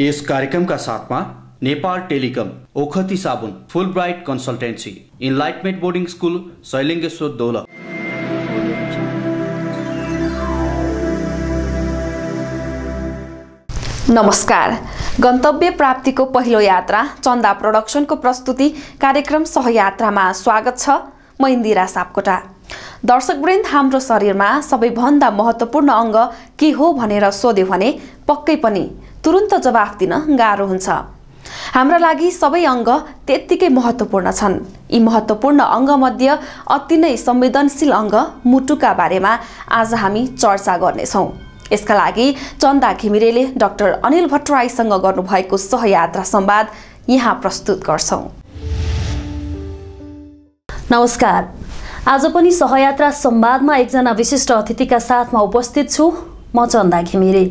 इस कार्यक्रम का साथमा नेपाल टेलिकम, ओखती साबुन, full bright consultancy, enlightenment boarding school, Shailingeshwar Dolakha. नमस्कार। गन्तव्य प्राप्तिको पहिलो यात्रा चन्दा प्रोडक्सनको प्रस्तुति कार्यक्रम सहयात्रामा स्वागत छ। म इन्दिरा सापकोटा। दर्शकवृन्द, हाम्रो शरीरमा सबैभन्दा महत्त्वपूर्ण अंग के हो भनेर सोध्यो भने पक्कै पनि तुरुन्त जवाफ दिन गाह्रो हुन्छ। हाम्रा लागि सबै अंग त्यतिकै महत्त्वपूर्ण छन्। यी महत्त्वपूर्ण अंगमध्ये अति नै संवेदनशील अंग मुटुका बारेमा आज हामी चर्चा गर्नेछौँ। यसका लागि चन्दा घिमिरेले डाक्टर अनिल भट्टराईसँग गर्नुभएको सहयात्रा संवाद यहाँ प्रस्तुत गर्छौँ। नमस्कार। आज पनि सहयात्रा संवादमा एकजना विशिष्ट अतिथिका साथमा उपस्थित छु। म चन्दा घिमिरे।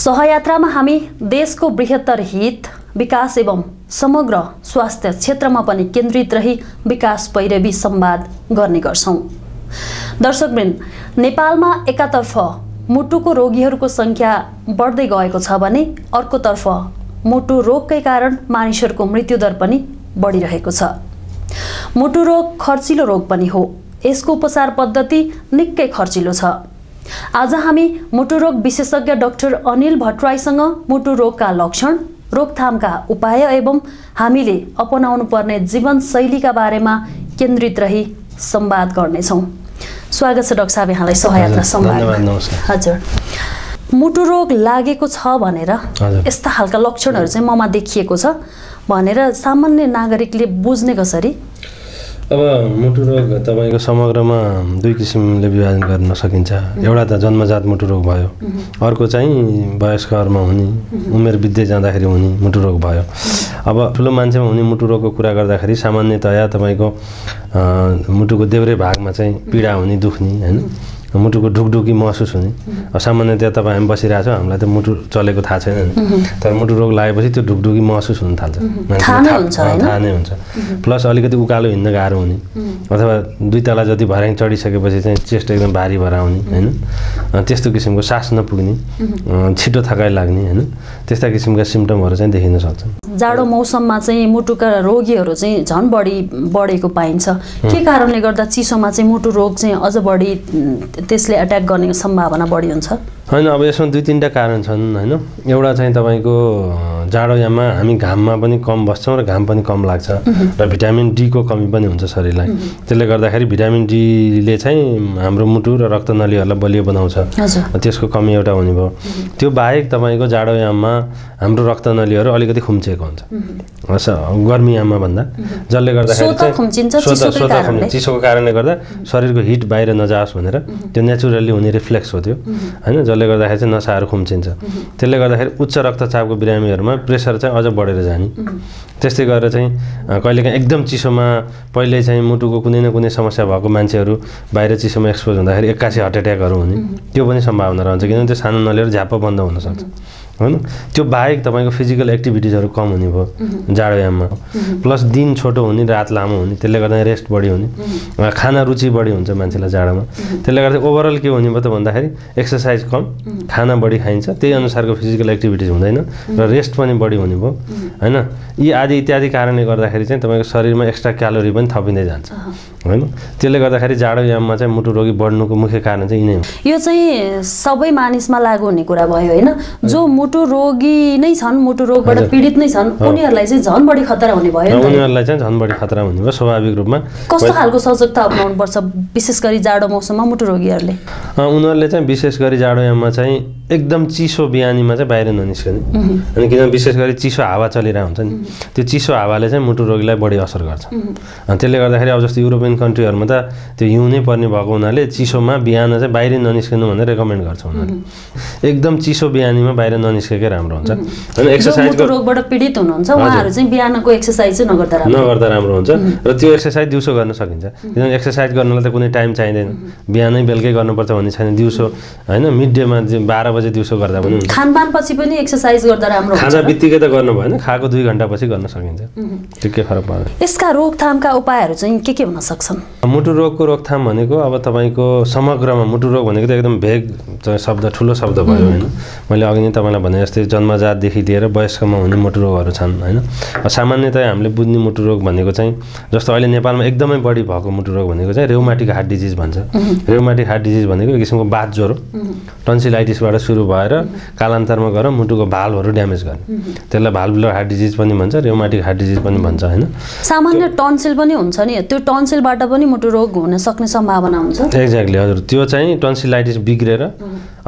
सहयात्रामा हामी देशको बृहत्तर हित, विकास एवं समग्र स्वास्थ्य क्षेत्रमा पनि केन्द्रित रही विकास पैरवी संवाद गर्ने गर्छौं। दर्शकवृन्द, नेपालमा एकातर्फ मुटुको रोगीहरूको संख्या बढ्दै गएको छ भने अर्कोतर्फ मुटु रोगकै कारण मानिसहरूको मृत्युदर पनि बढिरहेको छ। मुटु रोग खर्चिलो रोग पनि हो। यसको उपचार पद्धति निकै खर्चिलो छ। आज हामी मुटु रोग विशेषज्ञ डाक्टर अनिल भट्टराईसँग मुटु रोगका लक्षण, रोकथामका उपाय एवं हामीले अपनाउनु पर्ने जीवनशैलीका बारेमा केन्द्रित रही संवाद गर्नेछौँ। स्वागत छ डाक्टर साहब यहाँलाई सहयात्रा संवादमा। हजुर, मुटु रोग लागेको छ भनेर यस्ता खालका लक्षणहरू चाहिँ ममा देखिएको छ भनेर सामान्य नागरिकले बुझ्ने कसरी? अब मुटु रोग तपाईको समग्रमा दुई किसिमले विभाजन गर्न सकिन्छ। एउटा त जन्मजात मुटु रोग भयो, अर्को चाहिँ वयस्कहरूमा हुने, उमेर बित्दै जाँदाखेरि हुने मुटु रोग भयो। अब ठुलो मान्छेमा हुने मुटु रोगको कुरा गर्दाखेरि सामान्यतया तपाईको मुटुको देब्रे भागमा चाहिँ पीडा हुने, दुख्ने, हैन, मुटुको ढुकढुकी महसुस हुने। सामान्यतया तपाईँ हामी बसिरहेछौँ, हामीलाई त मुटु चलेको थाहा छैन, तर मुटु रोग लागेपछि त्यो ढुकढुकी महसुस हुन थाल्छ, थाहा नै हुन्छ। प्लस अलिकति उकालो हिँड्न गाह्रो हुने, अथवा दुई तला जति भर्याङ चढिसकेपछि चाहिँ चेस्ट एकदम भारी भएर आउने, होइन, त्यस्तो किसिमको सास नपुग्ने, छिटो थकाइ लाग्ने, होइन, त्यस्ता किसिमका सिम्टमहरू चाहिँ देखिन सक्छ। जाडो मौसममा चाहिँ मुटुका रोगीहरू चाहिँ झन् बढेको पाइन्छ। के कारणले गर्दा चिसोमा चाहिँ मुटु रोग चाहिँ अझ बढी त्यसले अट्याक गर्ने सम्भावना बढी हुन्छ? हैन, अब यसमा दुई तीनवटा कारण छन्, हैन। एउटा चाहिँ तपाईको जाडोमा हामी घाममा पनि कम बस्छौँ र घाम पनि कम लाग्छ र भिटामिन डी को कमी पनि हुन्छ शरीरलाई। त्यसले गर्दाखेरि भिटामिन डीले चाहिँ हाम्रो मुटु र रक्तनलीहरूलाई बलियो बनाउँछ, त्यसको कमी एउटा हुने भयो। त्यो बाहेक तपाईको जाडोमा हाम्रो रक्तनलीहरू अलिकति खुम्चिएको हुन्छ गर्मीयाममा भन्दा, जसले गर्दाखेरि चाहिँ चिसोको कारणले गर्दा शरीरको हिट बाहिर नजाओस् भनेर त्यो नेचुरली हुने रिफ्लेक्स हो त्यो, हैन, जसले गर्दाखेरि चाहिँ नसाहरू खुम्चिन्छ। त्यसले गर्दाखेरि उच्च रक्तचापको बिरामीहरूमा प्रेसर चाहिँ अझ बढेर जाने। त्यस्तै गरेर चाहिँ कहिलेकाहीँ एकदम चिसोमा पहिले चाहिँ मुटुको कुनै न कुनै समस्या भएको मान्छेहरू बाहिर चिसोमा एक्सपोज हुँदाखेरि एक्कासी हार्ट एट्याकहरू हुने, त्यो पनि सम्भावना रहन्छ, किनभने त्यो सानो नलीहरू झ्याप्प बन्द हुनसक्छ, होइन। त्यो बाहेक तपाईँको फिजिकल एक्टिभिटिजहरू कम हुने भयो जाडोयाममा, प्लस दिन छोटो हुने, रात लामो हुने, त्यसले गर्दा रेस्ट बढी हुने, खाना रुचि बढी हुन्छ मान्छेलाई जाडोमा। त्यसले गर्दा ओभरअल के हुने भयो त भन्दाखेरि एक्सर्साइज कम, खाना बढी खाइन्छ, त्यही अनुसारको फिजिकल एक्टिभिटिज हुँदैन र रेस्ट पनि बढी हुने भयो, होइन। यी आदि इत्यादि कारणले गर्दाखेरि चाहिँ तपाईँको शरीरमा एक्स्ट्रा क्यालोरी पनि थपिँदै जान्छ, होइन। त्यसले गर्दाखेरि जाडोयाममा चाहिँ मुटु रोगी बढ्नुको मुख्य कारण चाहिँ यिनै हो। यो चाहिँ सबै मानिसमा लागु हुने कुरा भयो, होइन। जो मुटु रोगी नै छन्, मुटु रोगबाट पीडित नै छन्, उनीहरूलाई चाहिँ झन् बढी खतरा हुने भयो। उनीहरूलाई चाहिँ झन् बढी खतरा हुने भयो स्वाभाविक रूपमा। कस्तो खालको सजगता अपनाउनु पर्छ विशेष गरी जाडो मौसममा मुटु रोगीहरूले? उनीहरूले चाहिँ विशेष गरी जाडोयाममा चाहिँ एकदम चिसो बिहानीमा चाहिँ बाहिर ननिस्कने, अनि किनभने विशेष गरी चिसो हावा चलिरहेको हुन्छ नि, त्यो चिसो हावाले चाहिँ मुटु रोगीलाई बढी असर गर्छ। त्यसले गर्दाखेरि अब जस्तो युरोपियन कन्ट्रीहरूमा त त्यो हिउँ नै पर्ने भएको हुनाले चिसोमा बिहान चाहिँ बाहिर ननिस्कनु भनेर रेकमेन्ड गर्छ उनीहरूले। एकदम चिसो बिहानीमा बाहिर ननिस्केकै राम्रो हुन्छ, होइन। एक्सर्साइज मुटु रोगबाट पीडित हुनुहुन्छ उहाँहरू चाहिँ बिहानको एक्सर्साइज चाहिँ नगर्दा राम्रो हुन्छ र त्यो एक्सर्साइज दिउँसो गर्न सकिन्छ, किनभने एक्सर्साइज गर्नलाई त कुनै टाइम चाहिँदैन, बिहानै बेलुकै गर्नुपर्छ भन्ने छैन, दिउँसो, होइन, मिड डेमा 12 बजे दिउँसो गर्दा पनि हुन्छ। खानपान पछि पनि एक्सर्साइज गर्दा राम्रो हुन्छ। खाना बित्तिकै त गर्नु भएन, खाएको 2 घण्टापछि गर्न सकिन्छ, त्यो के फरक पर्दैन। यसका रोकथामका उपायहरू चाहिँ के हुन सक्छन्? मुटु रोगको रोकथाम भनेको अब तपाईँको समग्रमा मुटु रोग भनेको त एकदम भेग शब्द, ठुलो शब्द भयो, होइन। मैले अघि नै तपाईँलाई भने जस्तै जन्मजातदेखि लिएर वयस्कमा हुने मुटुरोगहरु छन् हैन। सामान्यतया हामीले बुझ्ने मुटुरोग भनेको चाहिँ जस्तो अहिले नेपालमा एकदमै बढी भएको मुटुरोग भनेको चाहिँ रेउमाटिक हार्ट डिजीज भन्छ। रेउमाटिक हार्ट डिजीज भनेको एक किसिमको वात ज्वरो टन्सिलाइटिसबाट सुरु भएर कालान्तरमा गएर मुटुको भाल्भहरु ड्यामेज गर्ने। त्यसलाई भाल्भुलर हार्ट डिजीज पनि भन्छ, रेउमाटिक हार्ट डिजीज पनि भन्छ हैन। सामान्य टन्सिल पनि हुन्छ नि, त्यो टन्सिलबाट पनि मुटुरोग हुन सक्ने सम्भावना हुन्छ। एक्ज्याक्टली हजुर, त्यो चाहिँ टन्सिलाइटिस बिग्रेर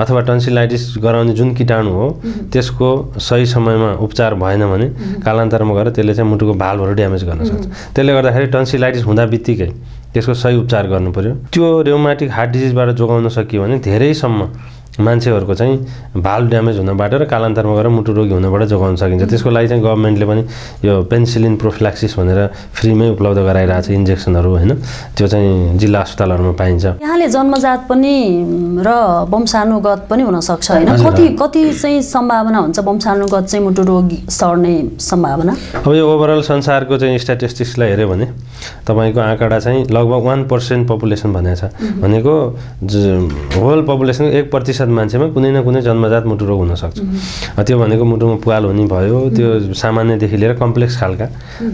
अथवा टन्सिलाइटिस गराउने जुन कीटाणु हो त्यसको सही समयमा उपचार भएन भने कालान्तरमा गएर त्यसले चाहिँ मुटुको भाल्भहरु ड्यामेज गर्न सक्छ। त्यसले गर्दाखेरि टन्सिलाइटिस हुँदाबित्तिकै त्यसको सही उपचार गर्नुपर्यो। त्यो रेउमाटिक हार्ट डिजीजबाट जोगाउन सकियो भने धेरैसम्म मान्छेहरुको चाहिँ भाल्भ ड्यामेज हुनबाट र कालान्तरमा गएर मुटुरोगी हुनबाट जोगाउन सकिन्छ। त्यसको लागि चाहिँ गभर्नमेन्टले पनि यो पेनिसिलिन प्रोफिलाक्सिस भनेर फ्रीमै उपलब्ध गराइरहेछ इन्जेक्सनहरु हैन। त्यो चाहिँ जिल्ला अस्पतालहरुमा पाइन्छ। यहाँले जन्मजात पनि र वंशानुगत पनि हुन सक्छ हैन। कति कति चाहिँ सम्भावना हुन्छ वंशानुगत चाहिँ मुटुरोगी सर्ने सम्भावना? अब यो ओभरअल संसारको चाहिँ स्ट्याटिस्टिक्सलाई हेर्यो भने तपाईको आँकडा चाहिँ लगभग 1% पपुलेसन भनेको होल पपुलेसन 1% मान्छेमा कुनै न कुनै जन्मजात मुटुरोग हुन सक्छ। त्यो भनेको मुटुमा पुवाल हुने भयो, त्यो सामान्य देखि लिएर कम्प्लेक्स खालका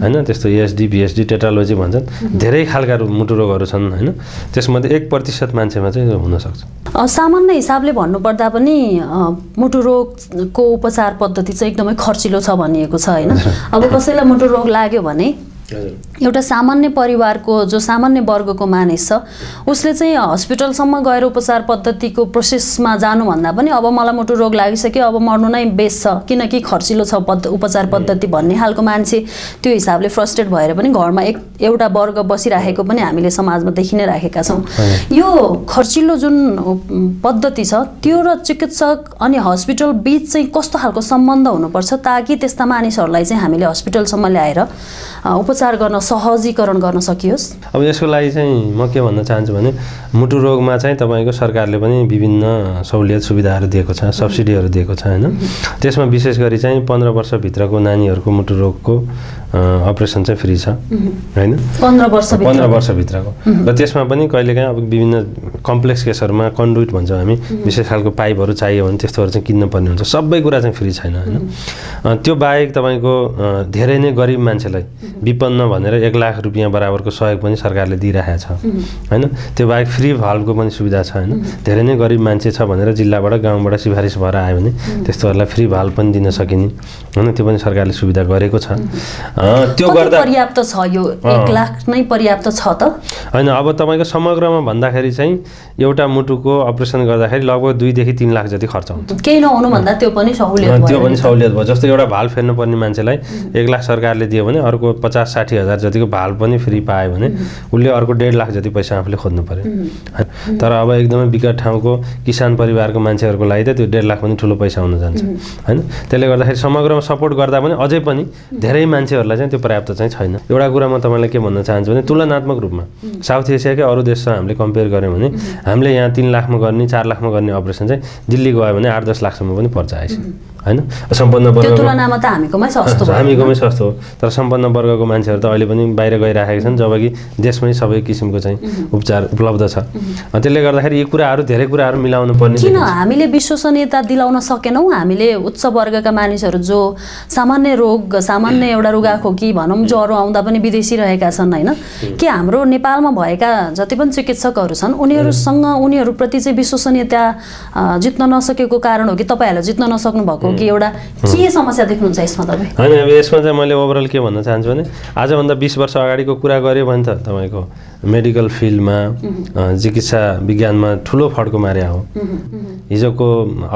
हैन, त्यस्तो एएसडी बीएसडी टेट्रालोजी भन्छन्, धेरै खालका मुटुरोगहरु छन् हैन। त्यसमध्ये 1% मान्छेमा चाहिँ हुन सक्छ। सामान्य हिसाबले भन्नु पर्दा पनि मुटुरोगको उपचार पद्धति चाहिँ एकदमै खर्चिलो छ भनिएको छ हैन। अब कसैलाई मुटुरोग लाग्यो भने एउटा सामान्य परिवारको जो सामान्य वर्गको मानिस छ उसले चाहिँ अस्पतालसम्म गएर उपचार पद्धतिको प्रोसेसमा जानु भन्दा पनि अब मलाई मुटुरोग लागिसक्यो अब मर्नु नै बेस छ किनकि खर्चिलो छ उपचार पद्धति भन्ने हालको मान्छे त्यो हिसाबले फ्रस्ट्रेट भएर पनि घरमा एउटा वर्ग बसिराखेको पनि हामीले समाजमा देखिनै राखेका छौं। यो खर्चिलो जुन पद्धति छ त्यो र चिकित्सक अनि अस्पताल बीच चाहिँ कस्तो खालको सम्बन्ध हुनुपर्छ ताकि त्यस्ता मानिसहरूलाई चाहिँ हामीले अस्पतालसम्म ल्याएर उपचार गर्न सहजीकरण गर्न सकियोस्? अब यसको लागि चाहिँ म के भन्न चाहन्छु भने मुटुरोगमा चाहिँ तपाईको सरकारले पनि विभिन्न सहुलियत सुविधाहरु दिएको छ, सब्सिडीहरु दिएको छ हैन। त्यसमा विशेष गरी चाहिँ 15 वर्ष भित्रको नानीहरुको मुटुरोगको अपरेसन चाहिँ फ्री छ हैन। 15 वर्ष भित्रको र त्यसमा पनि कहिलेकाहीँ अब विभिन्न कम्प्लेक्स केसहरुमा कन्डुइट भन्छ हामी, विशेष खालको पाइपहरु चाहियो भने त्यस्तोहरु चाहिँ किन्न पर्ने हुन्छ। सबै कुरा चाहिँ फ्री छैन हैन। त्यो बाहेक तपाईको धेरै नै गरिब मान्छेलाई विपन्न भनेर 1 लाख रुपैयाँ बराबरको सहयोग पनि सरकारले दिइराखेछ हैन। त्यो बाहेक फ्री भाल्भको पनि सुविधा छ हैन। धेरै नै गरिब मान्छे छ भनेर जिल्लाबाट गाउँबाट सिफारिस भएर आयो भने त्यस्तोहरुलाई फ्री भाल्भ पनि दिन सकिने हैन। त्यो पनि सरकारले सुविधा गरेको छ। त्यो गर्दा पर्याप्त छ, यो 1 लाख नै पर्याप्त छ त हैन। अब तपाईको समग्रमा भन्दाखेरि चाहिँ एउटा मुटुको अपरेसन गर्दाखेरि लगभग 2 देखि 3 लाख जति खर्च हुन्छ। केही नहुनु भन्दा त्यो पनि सहुलियत भयो। जस्तो एउटा भाल्भ फेर्न पर्ने मान्छेलाई 1 लाख सरकारले दियो भने अर्को 50-60 हजार जतिको भाल पनि फ्री पायो भने उसले अर्को 1.5 लाख जति पैसा आफूले खोज्नु पर्यो। तर अब एकदमै विकट ठाउँको किसान परिवारको मान्छेहरुको लागि त त्यो 1.5 लाख पनि ठूलो पैसा हुन जान्छ हैन। त्यसले गर्दाखेरि समग्रमा सपोर्ट गर्दा पनि अझै पनि धेरै मान्छेहरुलाई चाहिँ त्यो पर्याप्त चाहिँ छैन। एउटा कुरा म तपाईलाई के भन्न चाहन्छु भने तुलनात्मक रूपमा साउथ एसियाकै अरू देशसँग हामीले कम्पेयर गर्यौं भने हामीले यहाँ 3 लाखमा गर्ने 4 लाखमा गर्ने अपरेसन चाहिँ दिल्ली गयो भने 8-10 लाखसम्म पनि पर्छ हैन। सम्पन्न वर्गको तुलनामा त हामीकोमै सस्तो हो। तर सम्पन्न वर्गको मान्छेहरु त अहिले पनि बाहिर गइराखेका छन् जबकि देशमै सबै किसिमको चाहिँ उपचार उपलब्ध छ। त्यसले गर्दाखेरि यी कुराहरु धेरै कुराहरु मिलाउनु पर्ने छ। किन हामीले विश्वसनीयता दिलाउन सकेनौ? हामीले उच्च वर्गका मानिसहरु जो सामान्य रोग सामान्य एउटा रोगाखोकी भनौं ज्वरो आउँदा पनि विदेशी रहेका छन् हैन। के हाम्रो नेपालमा भएका जति पनि चिकित्सकहरु छन् उनीहरुसँग उनीहरुप्रति चाहिँ विश्वसनीयता जित्न नसकेको कारण हो कि तपाईहरुले जित्न नसक्नु भएको कि एउटा के समस्या देख्नुहुन्छ यसमा तपाई? हैन, अब यसमा चाहिँ मैले ओभरअल के भन्न चाहन्छु भने आजभन्दा 20 वर्ष अगाडिको कुरा गर्यो भने त तपाईको मेडिकल फिल्डमा चिकित्सा विज्ञानमा ठूलो फड्को मार्या हो। हिजोको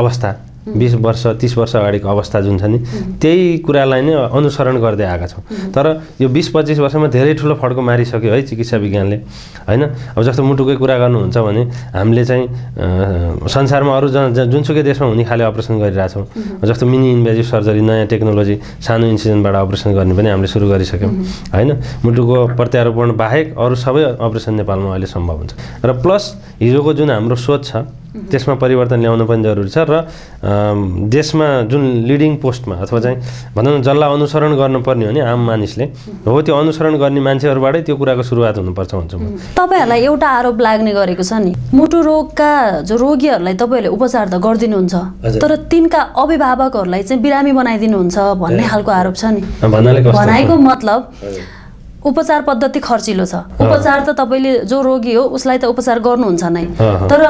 अवस्था 20 वर्ष 30 वर्ष अगाडिको अवस्था जुन छ नि त्यही कुरालाई नै अनुसरण गर्दै आका छौं। तर यो 20-25 वर्षमा धेरै ठूलो फड्को मारिसक्यो है चिकित्सा विज्ञानले हैन। अब जस्तो मुटुकै कुरा गर्नुहुन्छ भने हामीले चाहिँ संसारमा अरु जुनसुकै देशमा हुने खाले अपरेसन गरिराछौं। जस्तो मिनी इन्भेसिभ सर्जरी नयाँ टेक्नोलोजी सानो इन्सिजनबाट अपरेसन गर्ने पनि हामीले सुरु गरिसक्यौं हैन। मुटुको प्रत्यारोपण बाहेक अरु सबै अपरेसन नेपालमा अहिले सम्भव हुन्छ। र प्लस हिजोको जुन हाम्रो सोच छ त्यसमा परिवर्तन ल्याउनु पनि जरुरी छ र देशमा जुन लिडिङ पोस्टमा अथवा चाहिँ भन्नु जसलाई अनुसरण गर्नुपर्ने हो नि आम मानिसले हो त्यो अनुसरण गर्ने मान्छेहरुबाटै त्यो कुराको सुरुवात हुनुपर्छ भन्छु म। तपाईहरुलाई एउटा आरोप लाग्ने गरेको छ नि मुटु रोगका जो रोगीहरुलाई तपाईहरुले उपचार त गर्दिनुहुन्छ तर तिनका अभिभावकहरुलाई चाहिँ बिरामी बनाइदिनुहुन्छ भन्ने खालको आरोप छ नि। भनाइको मतलब उपचार पद्धति खर्चिलो छ। उपचार त तपाईले जो रोगी हो उसलाई त उपचार गर्नुहुन्छ नै तर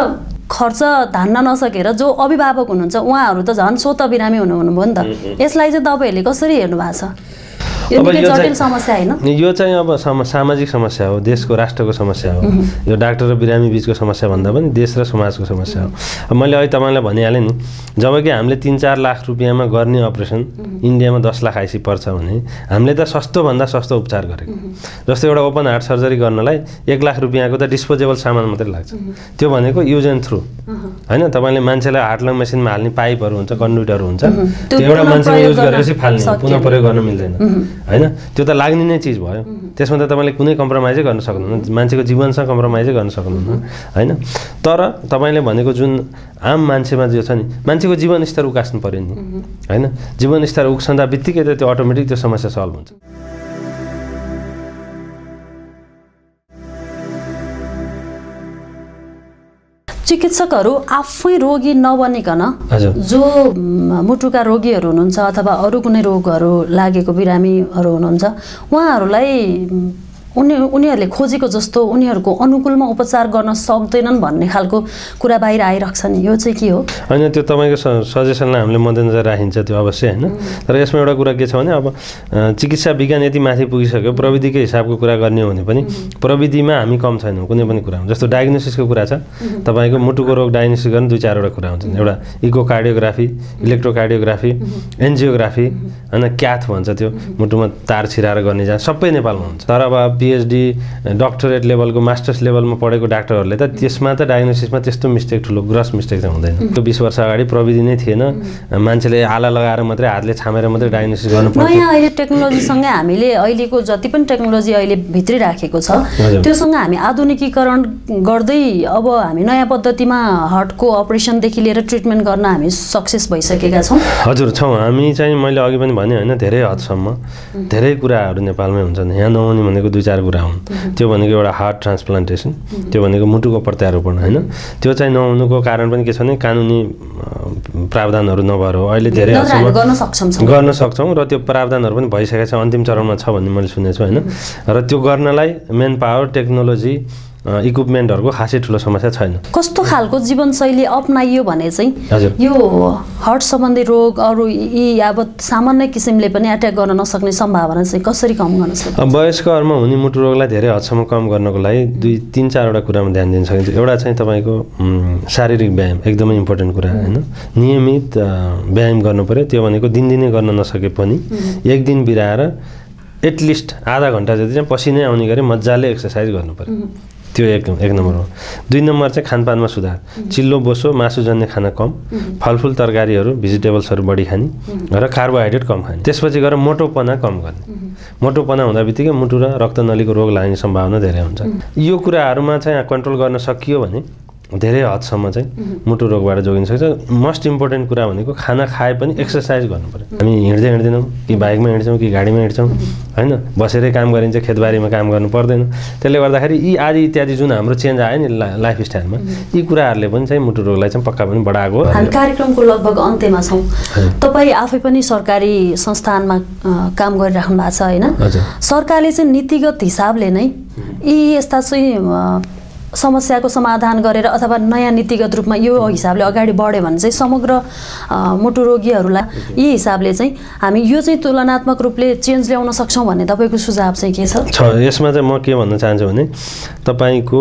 खर्च धान्न नसकेर जो अभिभावक हुनुहुन्छ उहाँहरु त झन् स्वत बिरामी हुनुहुन्न भन् त यसलाई चाहिँ तपाईहरुले कसरी हेर्नु भएको छ? यो जटिल समस्या हैन, यो चाहिँ अब सामाजिक समस्या हो, देशको राष्ट्रको समस्या हो, यो डाक्टर र बिरामी बीचको समस्या भन्दा पनि देश र समाजको समस्या हो। मैले अहिले तपाईलाई भनिहाले नि जबकि हामीले 3-4 लाख रुपैयाँमा गर्ने अपरेसन इन्डियामा 10 लाख आइसी पर्छ भने हामीले त सस्तो भन्दा सस्तो उपचार गरेको। जस्तै एउटा ओपन हार्ट सर्जरी गर्नलाई 1 लाख रुपैयाँको त डिस्पोजेबल सामान मात्र लाग्छ, त्यो भनेको युज एन्ड थ्रु हैन। तपाईले मान्छेलाई हार्ट लङ मेसिनमा हाल्ने पाइपहरु हुन्छ, कन्ड्युटहरु हुन्छ, त्यो एउटा मान्छेले युज गरेपछि फाल्ने पुनः प्रयोग गर्न मिल्दैन हैन। त्यो त लाग्ने नै चीज भयो, त्यसमा त तपाईले कुनै कम्प्रोमाइज गर्न सक्नुहुन्न, मान्छेको जीवनसँग कम्प्रोमाइज गर्न सक्नुहुन्न हैन। तर तपाईले भनेको जुन आम मान्छेमा जे छ नि मान्छेको जीवन स्तर उकास्नु पर्यो नि हैन। जीवन स्तर उक्सन्दा बित्तिकै त त्यो अटोमेटिक त्यो समस्या सल्भ हुन्छ। चिकित्सकहरु आफै रोगी नबनिकन जो मुटुका रोगीहरु हुनुहुन्छ अथवा अरु कुनै रोगहरु लागेको बिरामीहरु हुनुहुन्छ उहाँहरुलाई उनीहरुले खोजेको जस्तो उनीहरुको अनुकूलमा उपचार गर्न सक्दैनन् भन्ने खालको कुरा बाहिर आइराख्छ नि, यो चाहिँ के हो? हैन त्यो तपाईको सजेसनलाई हामीले मध्यनजर राखिन्छ त्यो अवश्य हैन। तर यसमा एउटा कुरा के छ भने अब चिकित्सा विज्ञान यति माथि पुगिसक्यो, प्रविधिकै हिसाबको कुरा गर्ने हो भने पनि प्रविधिमा हामी कम छैनौं कुनै पनि कुरामा। जस्तो डायग्नोसिसको कुरा छ, तपाईको मुटुको रोग डायग्नोसिस गर्न 2-4 वटा कुरा हुन्छन्, एउटा इकोकार्डियोग्राफी, इलेक्ट्रोकार्डियोग्राफी, एन्जियोग्राफी हैन, क्याथ भन्छ त्यो मुटुमा तार छिराएर गर्ने जहाँ सबै नेपालमा हुन्छ। तर अब पीएचडी डॉक्टरेट लेवल को मास्टर्स लेवल में पढ़े को डाक्टर तो त्यसमा तो डायग्नोसिस में त्यस्तो मिस्टेक ठूलो ग्रस मिस्टेक तो हुँदैन। 20 वर्ष अगाडि प्रविधि नै थिएन, मान्छेले आला लगाएर मात्रै हातले छामेर मात्रै डायग्नोसिस गर्न पर्छ। नयाँ अहिले टेक्नोलोजी सँगै हामीले अहिलेको जति पनि टेक्नोलोजी अहिले भित्री राखेको छ त्योसँग हामी आधुनिकीकरण गर्दै अब हामी नयाँ पद्धतिमा हार्टको अपरेसन देखि लिएर ट्रिटमेन्ट गर्न हामी सक्सेस भइसकेका छौं। हजुर छौं, हामी चाहिँ मैले अघि पनि भने हैन धेरै हदसम्म धेरै कुराहरु नेपालमै हुन्छन्, यहाँ नहुने भनेको 2-4 कुरा हुन्। त्यो भनेको एउटा हार्ट ट्रान्सप्लान्टेसन, त्यो भनेको मुटुको प्रत्यारोपण हैन। त्यो चाहिँ नहुनुको कारण पनि के छ भने कानुनी प्रावधानहरु नभएर हो। अहिले धेरै हदसम्म गर्न सक्छौं र त्यो प्रावधानहरु पनि भइसकेको छ, अन्तिम चरणमा छ भन्ने मैले सुनेछु हैन। र त्यो गर्नलाई मेन पावर टेक्नोलोजी इक्विपमेन्टहरुको खासै ठूलो समस्या छैन। कस्तो खालको जीवनशैली अपनाइयो भने चाहिँ यो हार्ट सम्बन्धी रोग अरु यी यावत सामान्य किसिमले पनि अट्याक गर्न नसक्ने सम्भावना चाहिँ कसरी कम गर्न सकिन्छ? अब वयस्कहरुमा हुने मुटु रोगलाई धेरै हदसम्म कम गर्नको लागि 2-3-4 वटा कुरामा ध्यान दिन सकिन्छ। एउटा चाहिँ तपाईको शारीरिक व्यायाम एकदमै इम्पोर्टेन्ट कुरा हैन, नियमित व्यायाम गर्नुपर्यो। त्यो भनेको दिनदिनै गर्न नसके पनि एक दिन बिराएर एटलिस्ट आधा घण्टा जति चाहिँ पसिनै आउने गरी मज्जाले एक्सरसाइज गर्नुपर्यो। त्यो एक नम्बर हो। 2 नम्बर चाहिँ खानपानमा सुधार, चिल्लो बोसो मासुजन्य खाना कम, फलफूल तरकारीहरू भेजिटेबल्सहरू बढी खाने र कार्बोहाइड्रेट कम खाने। त्यसपछि गएर मोटोपना कम गर्ने। मोटोपना हुँदाबित्तिकै मुटु र रक्तनलीको रोग लाग्ने सम्भावना धेरै हुन्छ। यो कुराहरूमा चाहिँ कन्ट्रोल गर्न सकियो भने धेरै हदसम्म चाहिँ मुटु रोगबाट जोगिन सक्छ। मोस्ट इम्पोर्टेन्ट कुरा भनेको खाना खाए पनि एक्सरसाइज गर्नुपर्यो। हामी हिँड्दै हिँड्दैनौँ कि बाइकमा हिँड्छौँ कि गाडीमा हिँड्छौँ हैन, बसेरै काम गरिन्छ, खेतबारीमा काम गर्नु पर्दैन। त्यसले गर्दाखेरि यी आदि इत्यादि जुन हाम्रो चेन्ज आयो नि लाइफस्टाइलमा, यी कुराहरूले पनि चाहिँ मुटु रोगलाई चाहिँ पक्का पनि बढाएको हो। हामी कार्यक्रमको लगभग अन्त्यमा छौँ। तपाई आफै पनि सरकारी संस्थानमा काम गरिराख्नु भएको छ हैन, सरकारले चाहिँ नीतिगत हिसाबले नै यी यस्ता चाहिँ समस्याको समाधान गरेर अथवा नयाँ नीतिगत रूपमा यो हिसाबले अगाडि बढ्यो भने चाहिँ समग्र मुटु रोगीहरूलाई यी हिसाबले चाहिँ हामी यो चाहिँ तुलनात्मक रूपले चेन्ज ल्याउन सक्छौं भन्ने तपाईको सुझाव चाहिँ के छ? यसमा चाहिँ म के भन्न चाहन्छु भने तपाईको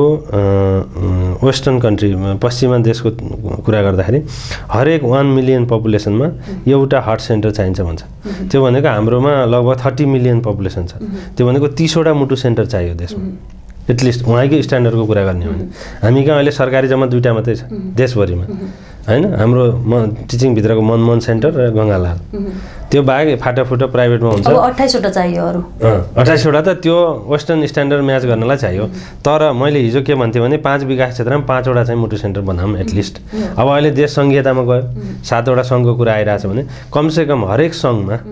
वेस्टर्न कन्ट्री पश्चिमा देशको कुरा गर्दाखेरि हरेक 1 मिलियन पपुलेसनमा एउटा हार्ट सेन्टर चाहिन्छ भन्छ। त्यो भनेको हाम्रोमा लगभग 30 मिलियन पपुलेसन छ, त्यो भनेको 30 वटा मुटु सेन्टर चाहियो देशमा। एटलिस्ट उहाँकै स्ट्यान्डर्डको कुरा गर्ने हो भने हामी कहाँ अहिले सरकारी जम्मा दुईटा मात्रै छ देशभरिमा हैन। हाम्रो टिचिङ भित्रको मनमोहन सेन्टर र गंगालाल त्यो बाहेक फाटाफुटा प्राइभेटमा हुन्छ। अब 28 वटा चाहियो अरु 28 वटा त त्यो वेस्टर्न स्ट्यान्डर्ड म्याच गर्नलाई चाहियो। तर मैले हिजो के भन्थे भने पाँच विकास क्षेत्रमा 5 वटा चाहिँ मोटो सेन्टर बनाऊँ एटलिस्ट। अब अहिले देश संघीयतामा गयो 7 वटा संघको कुरा आइराछ भने कम से कम हरेक संघमा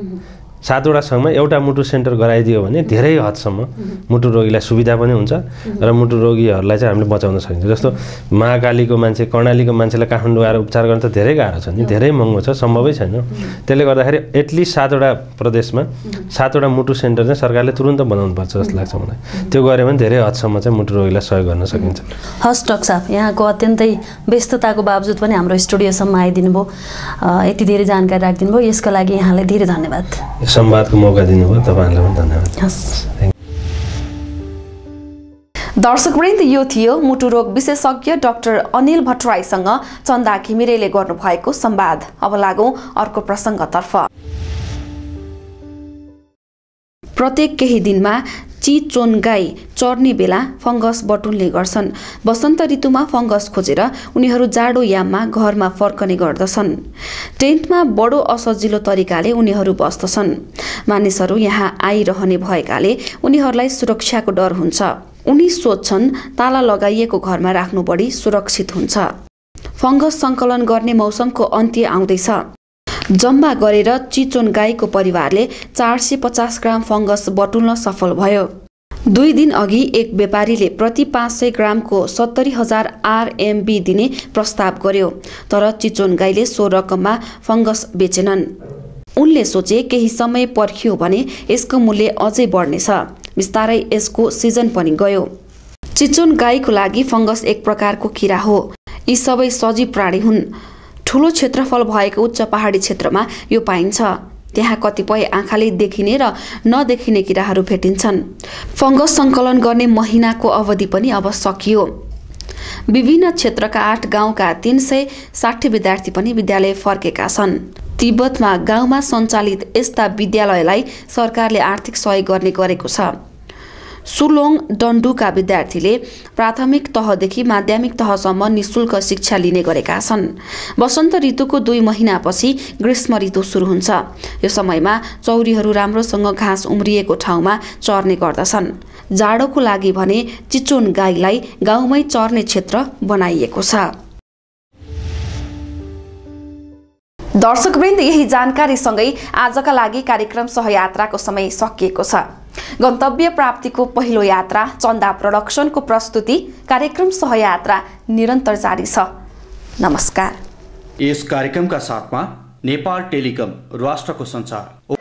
7 वटा संघमा एउटा मुटु सेन्टर गराइदियो भने धेरै हदसम्म मुटु रोगीलाई सुविधा पनि हुन्छ र मुटु रोगीहरुलाई चाहिँ हामीले बचाउन सकिन्छ। जस्तो महाकालीको मान्छे कर्णालीको मान्छेलाई काठमाडौँ आएर उपचार गर्न त धेरै गाह्रो छ नि, धेरै महँगो छ, सम्भवै छैन। त्यसले गर्दाखेरि एटलिस्ट 7 वटा प्रदेशमा 7 वटा मुटु सेन्टर चाहिँ सरकारले तुरुन्त बनाउनु पर्छ जस्तो लाग्छ मलाई। त्यो गरे भने धेरै हदसम्म चाहिँ मुटु रोगीलाई सहयोग गर्न सकिन्छ। हस् डाक्टर साहब, यहाँको अत्यन्तै व्यस्तताको बावजुद पनि हाम्रो स्टुडियोसम्म आइदिनु भयो, यति धेरै जानकारी राखिदिनु भयो, यसका लागि यहाँलाई धेरै धन्यवाद। संवादको मौका दिनुभयो तपाईहरुलाई पनि धन्यवाद। दर्शकवृन्द, यो थियो मुटु रोग विशेषज्ञ डाक्टर अनिल भट्टराईसँग चन्दा घिमिरेले गर्नुभएको संवाद। अब लागौं अर्को प्रसंगतर्फ। प्रत्येक केही दिनमा चिचोनगाई चर्ने बेला फंगस बटुलले गर्छन्। वसन्त ऋतुमा फंगस खोजेर उनीहरू जाडो याममा घरमा फर्कने गर्दछन्। टेन्टमा बडो असजिलो तरिकाले उनीहरू बस्दछन्। मानिसहरू यहाँ आइरहने भएकाले उनीहरूलाई सुरक्षाको डर हुन्छ। उनी सोच्छन् ताला लगाइएको घरमा राख्नु बढी सुरक्षित हुन्छ। फंगस संकलन गर्ने मौसमको अन्त्य आउँदैछ। जम्मा गरेर चिचोन गाईको परिवारले 450 ग्राम फंगस बटुल्न सफल भयो। 2 दिन अघि एक व्यापारीले प्रति 500 ग्रामको 70,000 आरएमबी दिने प्रस्ताव गर्यो, तर चिचोन गाईले सो रकममा फंगस बेचेनन्। उनले सोचे केही समय पर्खियो भने यसको मूल्य अझै बढ्नेछ। बिस्तारै यसको सिजन पनि गयो। चिचोन गाईको लागि फंगस एक प्रकारको किरा हो। यी सबै सजीव प्राणी हुन्। ठूलो क्षेत्रफल भएको उच्च पहाडी क्षेत्रमा यो पाइन्छ। त्यहाँ कतिपय आँखाले देखिने र नदेखिने किराहरू भेटिन्छन्। फंगस संकलन गर्ने महिनाको अवधि पनि अब सकियो। विभिन्न क्षेत्रका 8 गाउँका 360 विद्यार्थी पनि विद्यालय फर्केका छन्। तिब्बतमा गाउँमा सञ्चालित यस्ता विद्यालयलाई सरकारले आर्थिक सहयोग गर्ने गरेको छ। सुलोङ डण्डुका विद्यार्थीले प्राथमिक तहदेखि माध्यमिक तहसम्म निशुल्क शिक्षा लिने गरेका छन्। वसन्त ऋतुको 2 महिनापछि ग्रीष्म ऋतु सुरु हुन्छ। यो समयमा चौरीहरू राम्रोसँग घाँस उम्रिएको ठाउँमा चर्ने गर्दछन्। जाडोको लागि भने चिचोन गाईलाई गाउँमै चर्ने क्षेत्र बनाइएको छ। दर्शकवृन्द, यही जानकारीसँगै आजका लागि कार्यक्रम सहयात्राको समय सकिएको छ। गन्तव्य प्राप्तिको पहिलो यात्रा चन्दा प्रोडक्सनको प्रस्तुति कार्यक्रम सहयात्रा निरन्तर जारी छ। नमस्कार। यस कार्यक्रमका साथमा नेपाल टेलिकम राष्ट्रको सञ्चार।